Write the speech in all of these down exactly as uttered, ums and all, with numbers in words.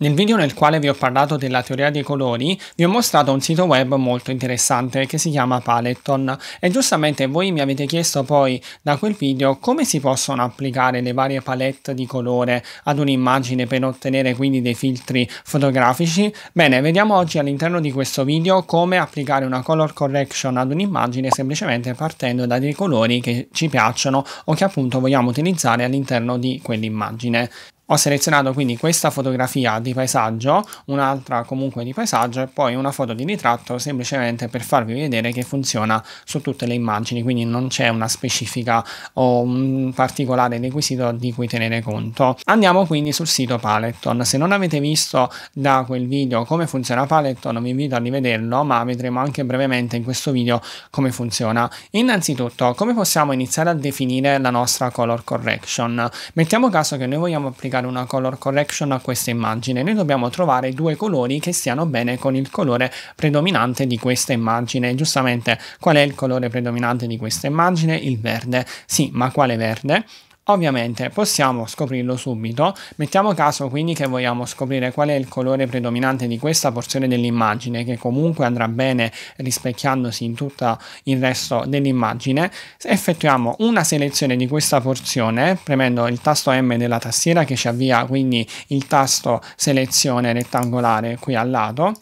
Nel video nel quale vi ho parlato della teoria dei colori, vi ho mostrato un sito web molto interessante che si chiama Paletton e giustamente voi mi avete chiesto poi da quel video come si possono applicare le varie palette di colore ad un'immagine per ottenere quindi dei filtri fotografici. Bene, vediamo oggi all'interno di questo video come applicare una color correction ad un'immagine semplicemente partendo da dei colori che ci piacciono o che appunto vogliamo utilizzare all'interno di quell'immagine. Ho selezionato quindi questa fotografia di paesaggio, un'altra comunque di paesaggio e poi una foto di ritratto semplicemente per farvi vedere che funziona su tutte le immagini, quindi non c'è una specifica o un particolare requisito di cui tenere conto. Andiamo quindi sul sito Paletton. Se non avete visto da quel video come funziona Paletton, vi invito a rivederlo, ma vedremo anche brevemente in questo video come funziona. Innanzitutto, come possiamo iniziare a definire la nostra color correction? Mettiamo caso che noi vogliamo applicare una color correction a questa immagine. Noi dobbiamo trovare due colori che stiano bene con il colore predominante di questa immagine. Giustamente, qual è il colore predominante di questa immagine? Il verde. Sì, ma quale verde? Ovviamente possiamo scoprirlo subito. Mettiamo caso quindi che vogliamo scoprire qual è il colore predominante di questa porzione dell'immagine, che comunque andrà bene rispecchiandosi in tutto il resto dell'immagine. Effettuiamo una selezione di questa porzione premendo il tasto M della tastiera, che ci avvia quindi il tasto selezione rettangolare qui al lato.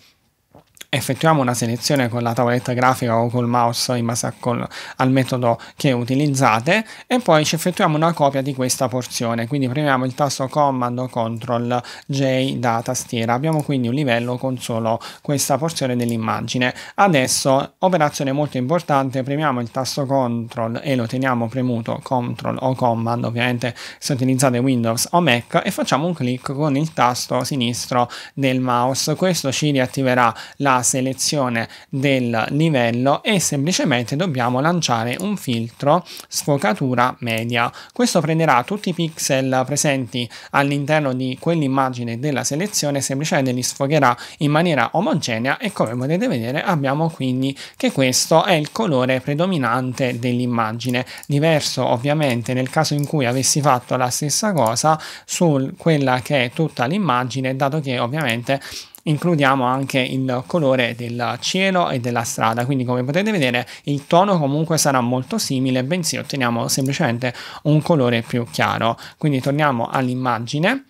Effettuiamo una selezione con la tavoletta grafica o col mouse in base a col, al metodo che utilizzate e poi ci effettuiamo una copia di questa porzione, quindi premiamo il tasto comando control J da tastiera. Abbiamo quindi un livello con solo questa porzione dell'immagine. Adesso, operazione molto importante, premiamo il tasto control e lo teniamo premuto, control o command ovviamente se utilizzate Windows o Mac, e facciamo un clic con il tasto sinistro del mouse. Questo ci riattiverà la selezione del livello e semplicemente dobbiamo lanciare un filtro sfocatura media. Questo prenderà tutti i pixel presenti all'interno di quell'immagine della selezione, semplicemente li sfogherà in maniera omogenea e come potete vedere abbiamo quindi che questo è il colore predominante dell'immagine. Diverso ovviamente nel caso in cui avessi fatto la stessa cosa su quella che è tutta l'immagine, dato che ovviamente includiamo anche il colore del cielo e della strada, quindi come potete vedere il tono comunque sarà molto simile, bensì otteniamo semplicemente un colore più chiaro. Quindi torniamo all'immagine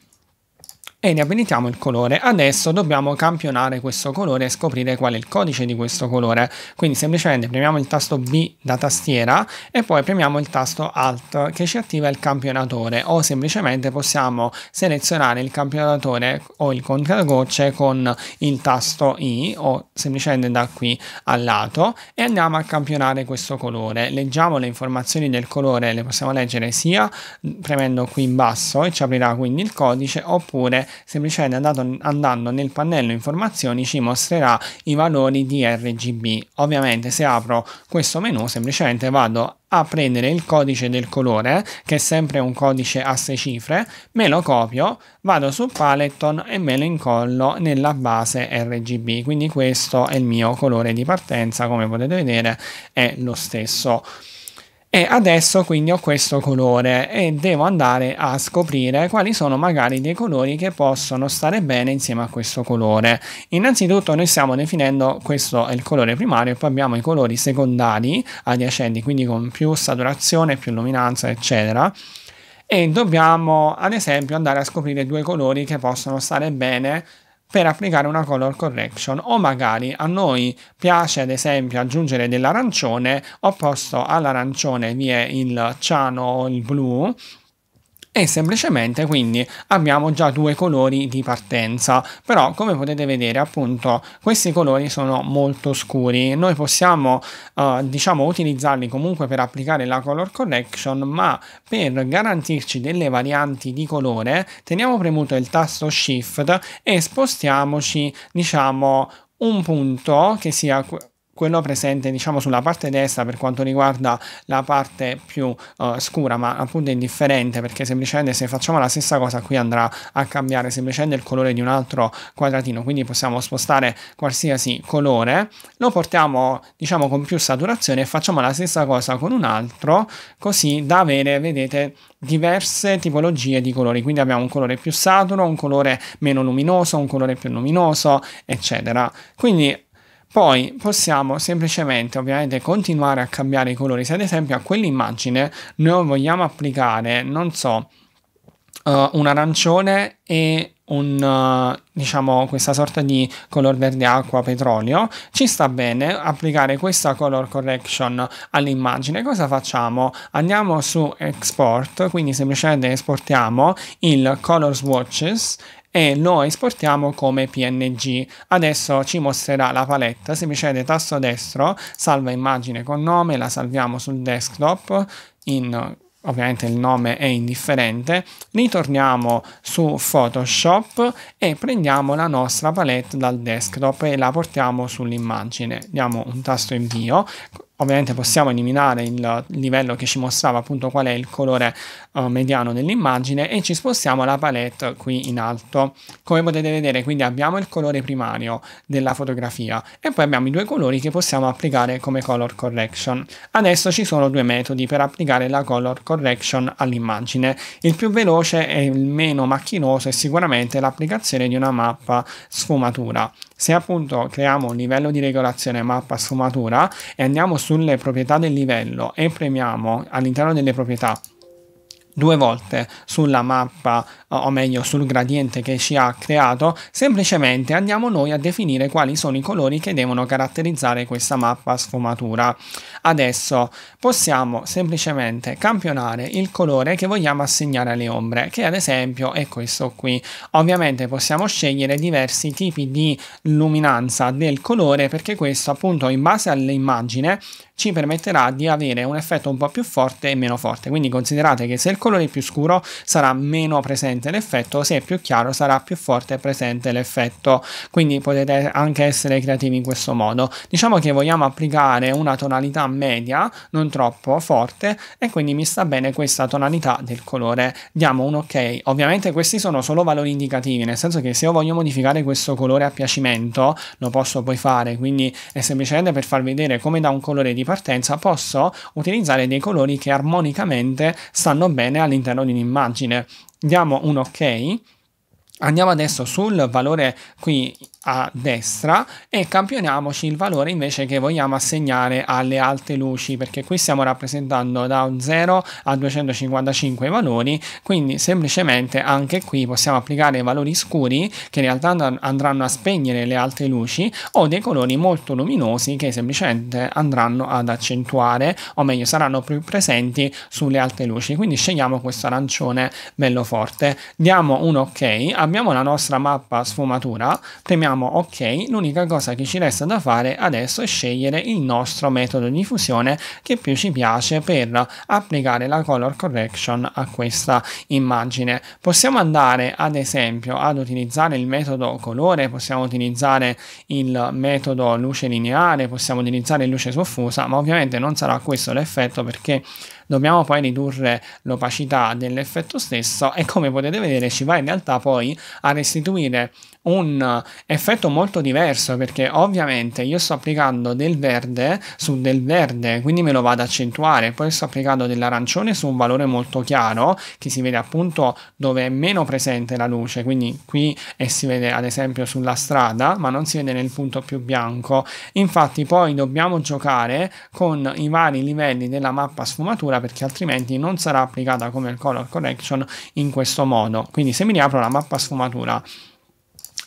e riabilitiamo il colore. Adesso dobbiamo campionare questo colore e scoprire qual è il codice di questo colore, quindi semplicemente premiamo il tasto B da tastiera e poi premiamo il tasto Alt che ci attiva il campionatore, o semplicemente possiamo selezionare il campionatore o il contagocce con il tasto I o semplicemente da qui al lato e andiamo a campionare questo colore. Leggiamo le informazioni del colore, le possiamo leggere sia premendo qui in basso e ci aprirà quindi il codice, oppure semplicemente andato, andando nel pannello informazioni ci mostrerà i valori di R G B. Ovviamente se apro questo menu semplicemente vado a prendere il codice del colore, che è sempre un codice a sei cifre, me lo copio, vado su Paletton e me lo incollo nella base R G B, quindi questo è il mio colore di partenza, come potete vedere è lo stesso. E adesso quindi ho questo colore e devo andare a scoprire quali sono magari dei colori che possono stare bene insieme a questo colore. Innanzitutto noi stiamo definendo, questo è il colore primario, e poi abbiamo i colori secondari adiacenti, quindi con più saturazione, più luminanza eccetera. E dobbiamo ad esempio andare a scoprire due colori che possono stare bene per applicare una color correction, o magari a noi piace ad esempio aggiungere dell'arancione, opposto all'arancione vi è il ciano o il blu, e semplicemente quindi abbiamo già due colori di partenza. Però come potete vedere appunto questi colori sono molto scuri, noi possiamo eh, diciamo utilizzarli comunque per applicare la color correction, ma per garantirci delle varianti di colore teniamo premuto il tasto shift e spostiamoci diciamo un punto che sia quello presente diciamo sulla parte destra per quanto riguarda la parte più uh, scura, ma appunto è indifferente, perché semplicemente se facciamo la stessa cosa qui andrà a cambiare semplicemente il colore di un altro quadratino, quindi possiamo spostare qualsiasi colore, lo portiamo diciamo con più saturazione e facciamo la stessa cosa con un altro, così da avere, vedete, diverse tipologie di colori, quindi abbiamo un colore più saturo, un colore meno luminoso, un colore più luminoso, eccetera. Quindi poi possiamo semplicemente ovviamente continuare a cambiare i colori. Se ad esempio a quell'immagine noi vogliamo applicare, non so, uh, un arancione e un uh, diciamo questa sorta di color verde acqua petrolio, ci sta bene applicare questa color correction all'immagine. Cosa facciamo? Andiamo su export, quindi semplicemente esportiamo il color swatches e lo esportiamo come P N G. Adesso ci mostrerà la palette, semplicemente tasto destro, salva immagine con nome, la salviamo sul desktop, in, ovviamente il nome è indifferente, ritorniamo su Photoshop e prendiamo la nostra palette dal desktop e la portiamo sull'immagine, diamo un tasto invio. Ovviamente possiamo eliminare il livello che ci mostrava appunto qual è il colore uh, mediano dell'immagine e ci spostiamo alla palette qui in alto. Come potete vedere, quindi abbiamo il colore primario della fotografia e poi abbiamo i due colori che possiamo applicare come color correction. Adesso ci sono due metodi per applicare la color correction all'immagine. Il più veloce e il meno macchinoso è sicuramente l'applicazione di una mappa sfumatura. Se appunto creiamo un livello di regolazione mappa sfumatura e andiamo sulle proprietà del livello e premiamo all'interno delle proprietà due volte sulla mappa, o meglio sul gradiente che ci ha creato, semplicemente andiamo noi a definire quali sono i colori che devono caratterizzare questa mappa sfumatura. Adesso possiamo semplicemente campionare il colore che vogliamo assegnare alle ombre, che ad esempio è questo qui. Ovviamente possiamo scegliere diversi tipi di luminanza del colore, perché questo appunto in base all'immagine ci permetterà di avere un effetto un po' più forte e meno forte. Quindi considerate che se il colore è più scuro sarà meno presente l'effetto, se è più chiaro sarà più forte e presente l'effetto, quindi potete anche essere creativi in questo modo. Diciamo che vogliamo applicare una tonalità media, non troppo forte, e quindi mi sta bene questa tonalità del colore, diamo un ok. Ovviamente questi sono solo valori indicativi, nel senso che se io voglio modificare questo colore a piacimento lo posso poi fare, quindi è semplicemente per far vedere come da un colore di partenza posso utilizzare dei colori che armonicamente stanno bene all'interno di un'immagine. Diamo un ok, andiamo adesso sul valore qui a destra e campioniamoci il valore invece che vogliamo assegnare alle alte luci, perché qui stiamo rappresentando da zero a duecentocinquantacinque valori, quindi semplicemente anche qui possiamo applicare valori scuri che in realtà andranno a spegnere le alte luci, o dei colori molto luminosi che semplicemente andranno ad accentuare, o meglio saranno più presenti sulle alte luci. Quindi scegliamo questo arancione bello forte, diamo un ok, abbiamo la nostra mappa sfumatura, premiamo ok. L'unica cosa che ci resta da fare adesso è scegliere il nostro metodo di diffusione che più ci piace per applicare la color correction a questa immagine. Possiamo andare ad esempio ad utilizzare il metodo colore, possiamo utilizzare il metodo luce lineare, possiamo utilizzare luce soffusa, ma ovviamente non sarà questo l'effetto, perché dobbiamo poi ridurre l'opacità dell'effetto stesso e, come potete vedere, ci va in realtà poi a restituire un effetto molto diverso, perché ovviamente io sto applicando del verde su del verde, quindi me lo vado ad accentuare, poi sto applicando dell'arancione su un valore molto chiaro che si vede appunto dove è meno presente la luce, quindi qui e si vede ad esempio sulla strada ma non si vede nel punto più bianco. Infatti poi dobbiamo giocare con i vari livelli della mappa sfumatura, perché altrimenti non sarà applicata come il color correction in questo modo. Quindi se mi riapro la mappa sfumatura,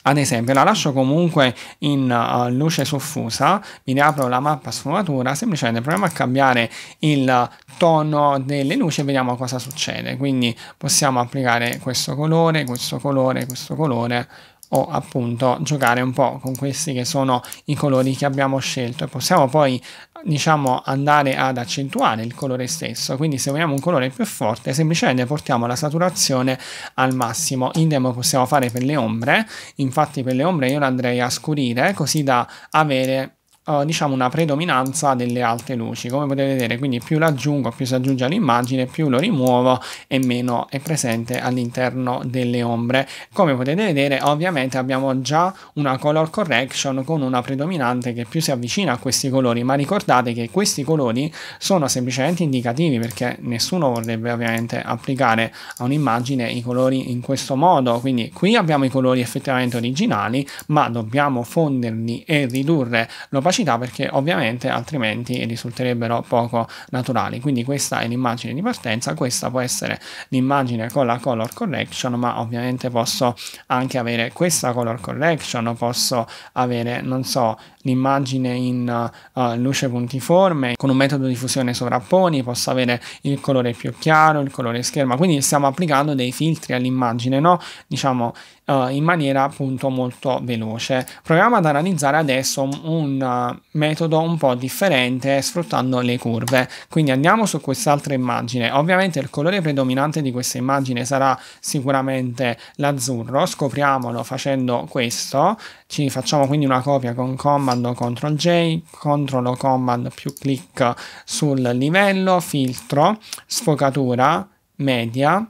ad esempio la lascio comunque in uh, luce soffusa, mi riapro la mappa sfumatura, semplicemente proviamo a cambiare il tono delle luci e vediamo cosa succede. Quindi possiamo applicare questo colore, questo colore, questo colore, o appunto giocare un po' con questi che sono i colori che abbiamo scelto, e possiamo poi diciamo andare ad accentuare il colore stesso. Quindi se vogliamo un colore più forte semplicemente portiamo la saturazione al massimo. Idem possiamo fare per le ombre, infatti per le ombre io le andrei a scurire così da avere eh, diciamo una predominanza delle alte luci, come potete vedere. Quindi più l'aggiungo, più si aggiunge all'immagine, più lo rimuovo e meno è presente all'interno delle ombre. Come potete vedere, ovviamente abbiamo già una color correction con una predominante che più si avvicina a questi colori, ma ricordate che questi colori sono semplicemente indicativi, perché nessuno vorrebbe ovviamente applicare a un'immagine i colori in questo modo. Quindi qui abbiamo i colori effettivamente originali, ma dobbiamo fonderli e ridurre l'opacità, perché ovviamente altrimenti risulterebbero poco naturali. Quindi questa è l'immagine di partenza, questa può essere l'immagine con la color correction, ma ovviamente posso anche avere questa color correction, posso avere, non so, l'immagine in uh, luce puntiforme con un metodo di fusione sovrapponi, posso avere il colore più chiaro, il colore scherma. Quindi stiamo applicando dei filtri all'immagine, no? Diciamo uh, in maniera appunto molto veloce. Proviamo ad analizzare adesso un, un uh, metodo un po' differente, sfruttando le curve. Quindi andiamo su quest'altra immagine. Ovviamente il colore predominante di questa immagine sarà sicuramente l'azzurro, scopriamolo facendo questo. Ci facciamo quindi una copia con comando control J, controllo comando più clic sul livello, filtro, sfocatura, media,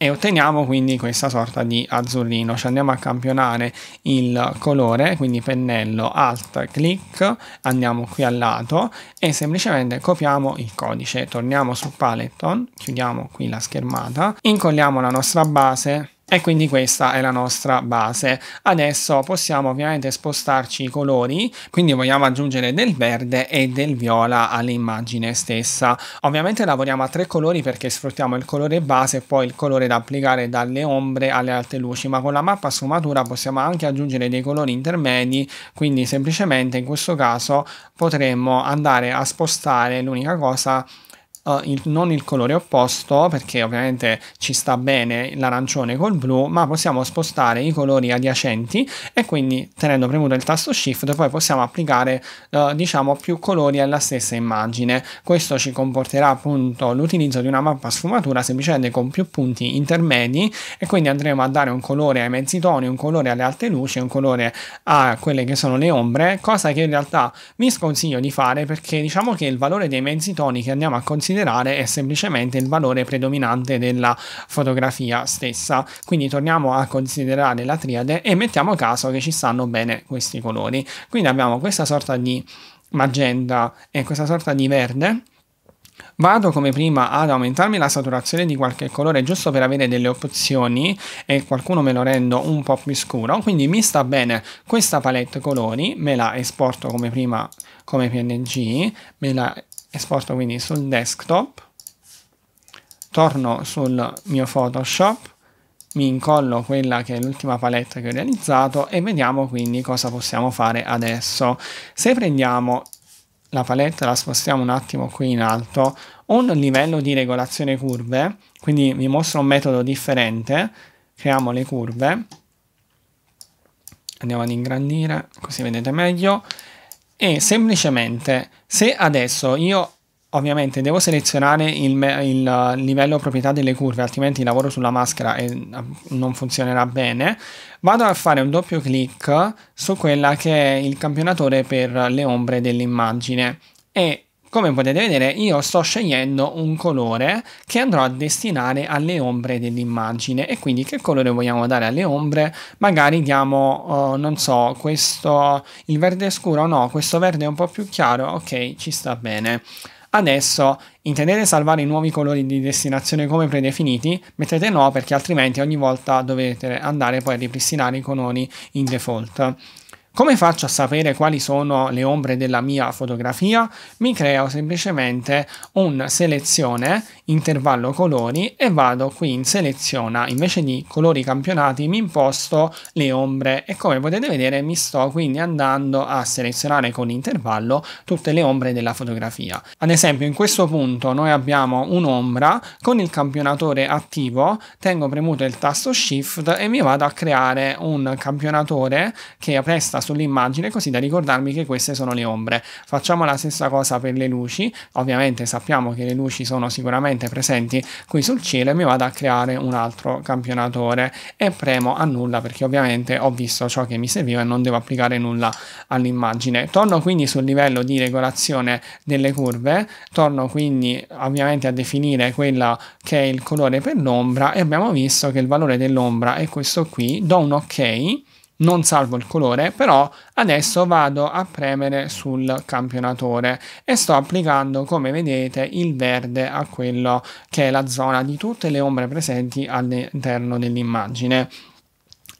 e otteniamo quindi questa sorta di azzurrino. Ci andiamo a campionare il colore, quindi pennello, alt, clic, andiamo qui al lato e semplicemente copiamo il codice. Torniamo su Paletton, chiudiamo qui la schermata, incolliamo la nostra base. E quindi questa è la nostra base. Adesso possiamo ovviamente spostarci i colori, quindi vogliamo aggiungere del verde e del viola all'immagine stessa. Ovviamente lavoriamo a tre colori perché sfruttiamo il colore base e poi il colore da applicare dalle ombre alle alte luci, ma con la mappa sfumatura possiamo anche aggiungere dei colori intermedi. Quindi semplicemente in questo caso potremmo andare a spostare, l'unica cosa, Uh, il, non il colore opposto, perché ovviamente ci sta bene l'arancione col blu, ma possiamo spostare i colori adiacenti e quindi tenendo premuto il tasto shift poi possiamo applicare uh, diciamo più colori alla stessa immagine. Questo ci comporterà appunto l'utilizzo di una mappa sfumatura semplicemente con più punti intermedi, e quindi andremo a dare un colore ai mezzi toni, un colore alle alte luci, un colore a quelle che sono le ombre, cosa che in realtà mi sconsiglio di fare, perché diciamo che il valore dei mezzi toni che andiamo a considerare è semplicemente il valore predominante della fotografia stessa. Quindi torniamo a considerare la triade e mettiamo caso che ci stanno bene questi colori. Quindi abbiamo questa sorta di magenta e questa sorta di verde. Vado come prima ad aumentarmi la saturazione di qualche colore giusto per avere delle opzioni, e qualcuno me lo rendo un po' più scuro. Quindi mi sta bene questa palette colori, me la esporto come prima come P N G, me la esporto quindi sul desktop, torno sul mio Photoshop, mi incollo quella che è l'ultima palette che ho realizzato e vediamo quindi cosa possiamo fare adesso. Se prendiamo la palette, la spostiamo un attimo qui in alto, un livello di regolazione curve, quindi vi mostro un metodo differente, creiamo le curve, andiamo ad ingrandire così vedete meglio. E semplicemente, se adesso io ovviamente devo selezionare il, il livello proprietà delle curve, altrimenti lavoro sulla maschera e non funzionerà bene, vado a fare un doppio clic su quella che è il campionatore per le ombre dell'immagine e come potete vedere io sto scegliendo un colore che andrò a destinare alle ombre dell'immagine. E quindi che colore vogliamo dare alle ombre? Magari diamo, uh, non so, questo, il verde scuro, no, questo verde è un po' più chiaro, ok, ci sta bene. Adesso intendete salvare i nuovi colori di destinazione come predefiniti? Mettete no, perché altrimenti ogni volta dovete andare poi a ripristinare i colori in default. Come faccio a sapere quali sono le ombre della mia fotografia? Mi creo semplicemente un selezione, intervallo colori, e vado qui in seleziona, invece di colori campionati mi imposto le ombre e come potete vedere mi sto quindi andando a selezionare con intervallo tutte le ombre della fotografia. Ad esempio in questo punto noi abbiamo un'ombra, con il campionatore attivo tengo premuto il tasto shift e mi vado a creare un campionatore che appresta sull'immagine così da ricordarmi che queste sono le ombre. Facciamo la stessa cosa per le luci, ovviamente sappiamo che le luci sono sicuramente attualmente presenti qui sul Cile, mi vado a creare un altro campionatore e premo annulla perché ovviamente ho visto ciò che mi serviva e non devo applicare nulla all'immagine. Torno quindi sul livello di regolazione delle curve, torno quindi ovviamente a definire quella che è il colore per l'ombra e abbiamo visto che il valore dell'ombra è questo qui, do un ok, non salvo il colore, però adesso vado a premere sul campionatore e sto applicando, come vedete, il verde a quello che è la zona di tutte le ombre presenti all'interno dell'immagine.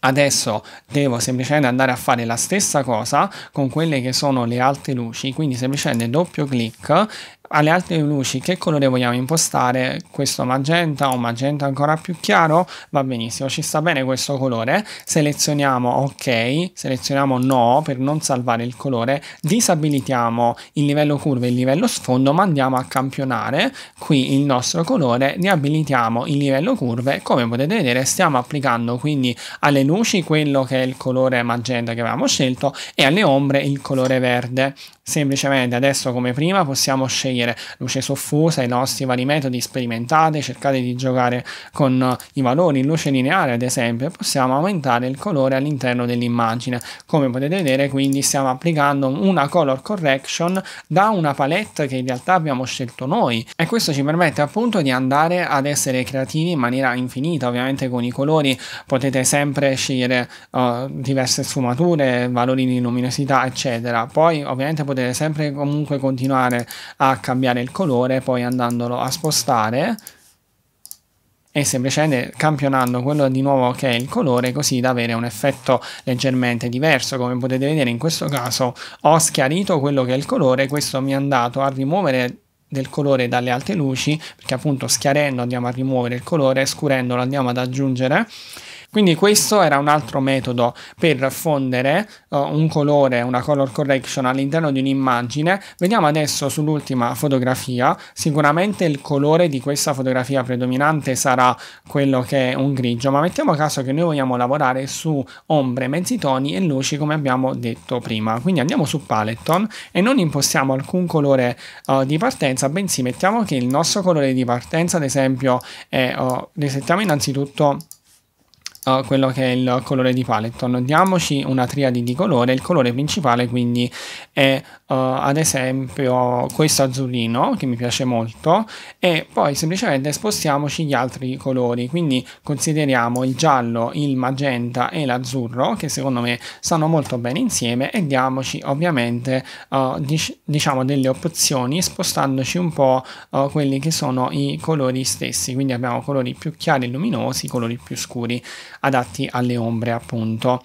Adesso devo semplicemente andare a fare la stessa cosa con quelle che sono le alte luci, quindi semplicemente doppio clic. Alle alte luci che colore vogliamo impostare? Questo magenta o magenta ancora più chiaro? Va benissimo, ci sta bene questo colore. Selezioniamo ok, selezioniamo no per non salvare il colore, disabilitiamo il livello curva e il livello sfondo, ma andiamo a campionare qui il nostro colore, riabilitiamo il livello curve. Come potete vedere stiamo applicando quindi alle luci quello che è il colore magenta che avevamo scelto e alle ombre il colore verde. Semplicemente adesso come prima possiamo scegliere luce soffusa, i nostri vari metodi, sperimentate, cercate di giocare con i valori, luce lineare ad esempio, possiamo aumentare il colore all'interno dell'immagine. Come potete vedere quindi stiamo applicando una color correction da una palette che in realtà abbiamo scelto noi e questo ci permette appunto di andare ad essere creativi in maniera infinita. Ovviamente con i colori potete sempre scegliere uh, diverse sfumature, valori di luminosità eccetera, poi ovviamente potete sempre comunque continuare a cambiare il colore poi andandolo a spostare e semplicemente campionando quello di nuovo che è il colore, così da avere un effetto leggermente diverso. Come potete vedere in questo caso ho schiarito quello che è il colore, questo mi è andato a rimuovere del colore dalle alte luci perché appunto schiarendo andiamo a rimuovere il colore, scurendolo andiamo ad aggiungere. Quindi questo era un altro metodo per fondere uh, un colore, una color correction all'interno di un'immagine. Vediamo adesso sull'ultima fotografia. Sicuramente il colore di questa fotografia predominante sarà quello che è un grigio, ma mettiamo caso che noi vogliamo lavorare su ombre, mezzitoni e luci come abbiamo detto prima. Quindi andiamo su Paletton e non impostiamo alcun colore uh, di partenza, bensì mettiamo che il nostro colore di partenza ad esempio è, uh, resettiamo innanzitutto quello che è il colore di Paletton, diamoci una triade di colore, il colore principale quindi è uh, ad esempio questo azzurrino che mi piace molto e poi semplicemente spostiamoci gli altri colori, quindi consideriamo il giallo, il magenta e l'azzurro che secondo me stanno molto bene insieme e diamoci ovviamente uh, dic diciamo delle opzioni spostandoci un po' uh, quelli che sono i colori stessi, quindi abbiamo colori più chiari e luminosi, colori più scuri adatti alle ombre appunto.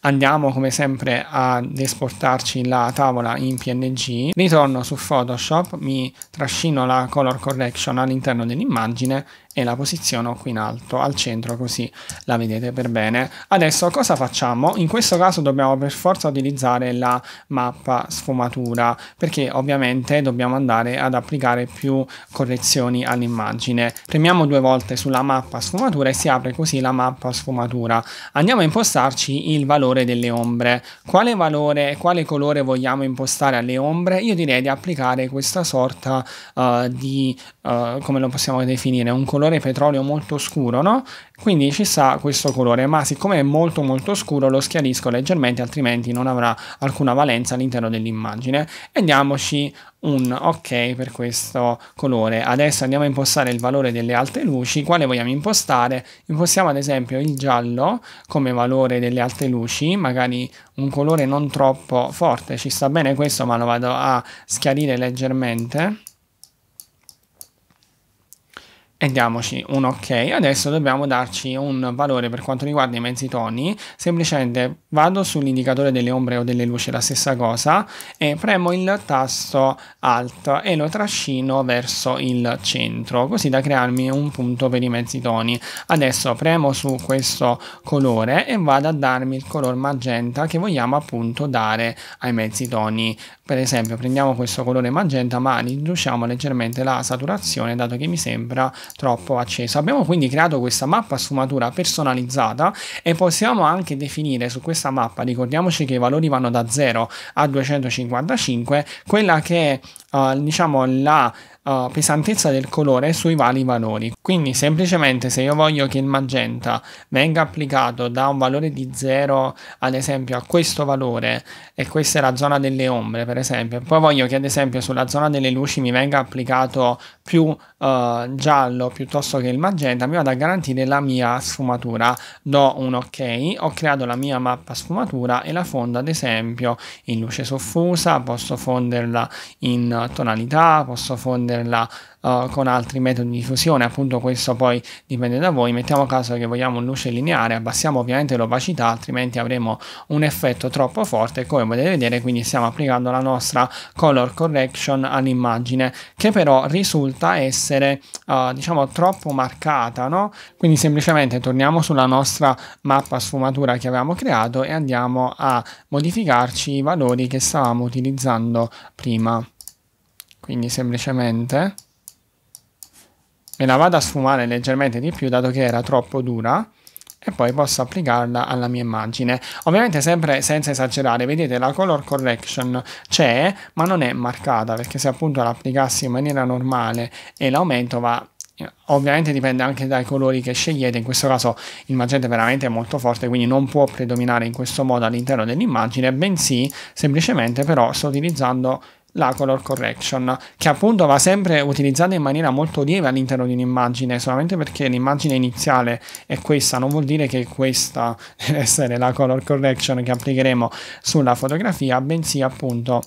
Andiamo come sempre ad esportarci la tavola in P N G, ritorno su Photoshop, mi trascino la color correction all'interno dell'immagine e la posiziono qui in alto al centro così la vedete per bene. Adesso cosa facciamo? In questo caso dobbiamo per forza utilizzare la mappa sfumatura perché ovviamente dobbiamo andare ad applicare più correzioni all'immagine. Premiamo due volte sulla mappa sfumatura e si apre così la mappa sfumatura. Andiamo a impostarci il valore delle ombre. Quale valore e quale colore vogliamo impostare alle ombre? Io direi di applicare questa sorta uh, di uh, come lo possiamo definire? Un colore petrolio molto scuro, no? Quindi ci sta questo colore, ma siccome è molto molto scuro lo schiarisco leggermente, altrimenti non avrà alcuna valenza all'interno dell'immagine e diamoci un ok per questo colore. Adesso andiamo a impostare il valore delle alte luci. Quale vogliamo impostare? Impostiamo ad esempio il giallo come valore delle alte luci, magari un colore non troppo forte, ci sta bene questo ma lo vado a schiarire leggermente e diamoci un ok. Adesso dobbiamo darci un valore per quanto riguarda i mezzitoni, semplicemente vado sull'indicatore delle ombre o delle luci, la stessa cosa, e premo il tasto Alt e lo trascino verso il centro così da crearmi un punto per i mezzitoni. Adesso premo su questo colore e vado a darmi il color magenta che vogliamo appunto dare ai mezzitoni. Per esempio prendiamo questo colore magenta ma riduciamo leggermente la saturazione dato che mi sembra troppo acceso. Abbiamo quindi creato questa mappa sfumatura personalizzata e possiamo anche definire su questa mappa, ricordiamoci che i valori vanno da zero a duecentocinquantacinque, quella che è eh, diciamo la uh, pesantezza del colore sui vari valori. Quindi semplicemente se io voglio che il magenta venga applicato da un valore di zero ad esempio a questo valore, e questa è la zona delle ombre per esempio, e poi voglio che ad esempio sulla zona delle luci mi venga applicato più uh, giallo piuttosto che il magenta, mi vado a garantire la mia sfumatura, do un ok, ho creato la mia mappa sfumatura e la fondo ad esempio in luce soffusa, posso fonderla in tonalità, posso fonderla Uh, con altri metodi di fusione, appunto questo poi dipende da voi. Mettiamo caso che vogliamo luce lineare, abbassiamo ovviamente l'opacità, altrimenti avremo un effetto troppo forte, come potete vedere. Quindi stiamo applicando la nostra color correction all'immagine, che però risulta essere uh, diciamo troppo marcata, no? Quindi semplicemente torniamo sulla nostra mappa sfumatura che avevamo creato e andiamo a modificarci i valori che stavamo utilizzando prima. Quindi semplicemente me la vado a sfumare leggermente di più, dato che era troppo dura, e poi posso applicarla alla mia immagine. Ovviamente sempre senza esagerare, vedete la color correction c'è, ma non è marcata, perché se appunto la applicassi in maniera normale e l'aumento va... Ovviamente dipende anche dai colori che scegliete, in questo caso il magenta è veramente molto forte, quindi non può predominare in questo modo all'interno dell'immagine, bensì semplicemente però sto utilizzando la color correction, che appunto va sempre utilizzata in maniera molto lieve all'interno di un'immagine. Solamente perché l'immagine iniziale è questa non vuol dire che questa deve essere la color correction che applicheremo sulla fotografia, bensì appunto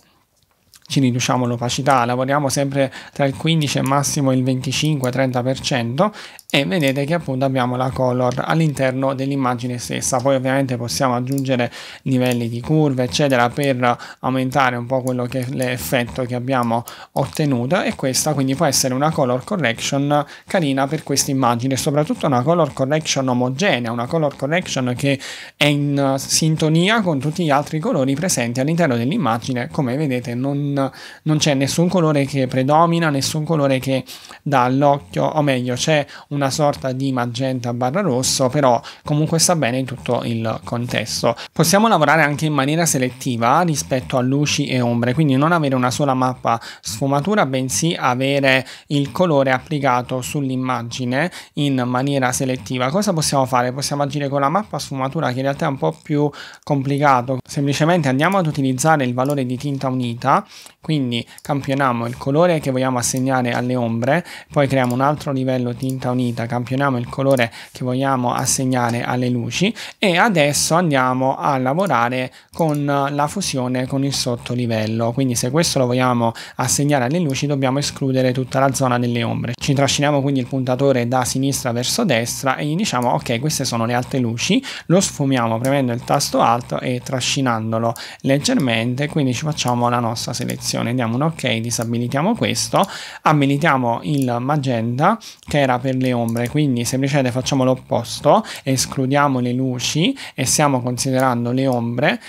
ci riduciamo l'opacità, lavoriamo sempre tra il quindici e massimo il venticinque trenta per cento e vedete che appunto abbiamo la color all'interno dell'immagine stessa. Poi ovviamente possiamo aggiungere livelli di curve eccetera per aumentare un po' quello che è l'effetto che abbiamo ottenuto, e questa quindi può essere una color correction carina per questa immagine, soprattutto una color correction omogenea, una color correction che è in sintonia con tutti gli altri colori presenti all'interno dell'immagine. Come vedete non non c'è nessun colore che predomina, nessun colore che dà all'occhio, o meglio c'è una sorta di magenta barra rosso, però comunque sta bene in tutto il contesto. Possiamo lavorare anche in maniera selettiva rispetto a luci e ombre, quindi non avere una sola mappa sfumatura, bensì avere il colore applicato sull'immagine in maniera selettiva. Cosa possiamo fare? Possiamo agire con la mappa sfumatura, che in realtà è un po' più complicato. Semplicemente andiamo ad utilizzare il valore di tinta unita, quindi campioniamo il colore che vogliamo assegnare alle ombre, poi creiamo un altro livello tinta unita, campioniamo il colore che vogliamo assegnare alle luci e adesso andiamo a lavorare con la fusione con il sottolivello. Quindi se questo lo vogliamo assegnare alle luci dobbiamo escludere tutta la zona delle ombre, ci trasciniamo quindi il puntatore da sinistra verso destra e gli diciamo ok, queste sono le alte luci, lo sfumiamo premendo il tasto alto e trascinandolo leggermente, quindi ci facciamo la nostra selezione, andiamo un ok, disabilitiamo questo, abilitiamo il magenta che era per le ombre, quindi semplicemente facciamo l'opposto, escludiamo le luci e stiamo considerando le ombre,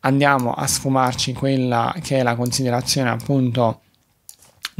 andiamo a sfumarci quella che è la considerazione appunto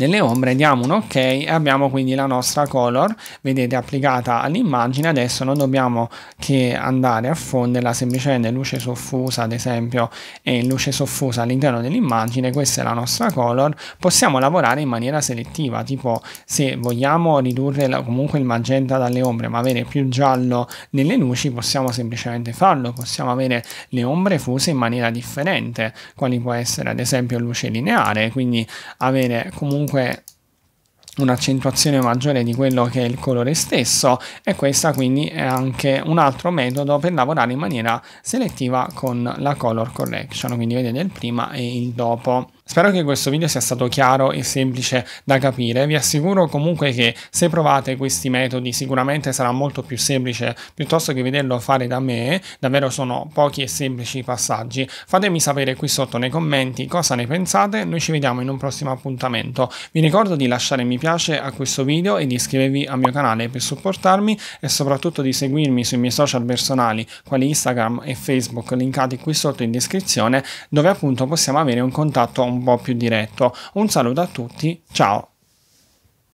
delle ombre, diamo un ok e abbiamo quindi la nostra color, vedete, applicata all'immagine. Adesso non dobbiamo che andare a fonderla, semplicemente luce soffusa ad esempio e luce soffusa all'interno dell'immagine, questa è la nostra color. Possiamo lavorare in maniera selettiva, tipo se vogliamo ridurre la, comunque il magenta dalle ombre ma avere più giallo nelle luci, possiamo semplicemente farlo, possiamo avere le ombre fuse in maniera differente, quali può essere ad esempio luce lineare, quindi avere comunque un'accentuazione maggiore di quello che è il colore stesso, e questa quindi è anche un altro metodo per lavorare in maniera selettiva con la color correction. Quindi vedete il prima e il dopo. Spero che questo video sia stato chiaro e semplice da capire. Vi assicuro comunque che se provate questi metodi sicuramente sarà molto più semplice piuttosto che vederlo fare da me. Davvero sono pochi e semplici i passaggi. Fatemi sapere qui sotto nei commenti cosa ne pensate. Noi ci vediamo in un prossimo appuntamento. Vi ricordo di lasciare mi piace a questo video e di iscrivervi al mio canale per supportarmi, e soprattutto di seguirmi sui miei social personali quali Instagram e Facebook linkati qui sotto in descrizione, dove appunto possiamo avere un contatto un po' più diretto. Un saluto a tutti, ciao!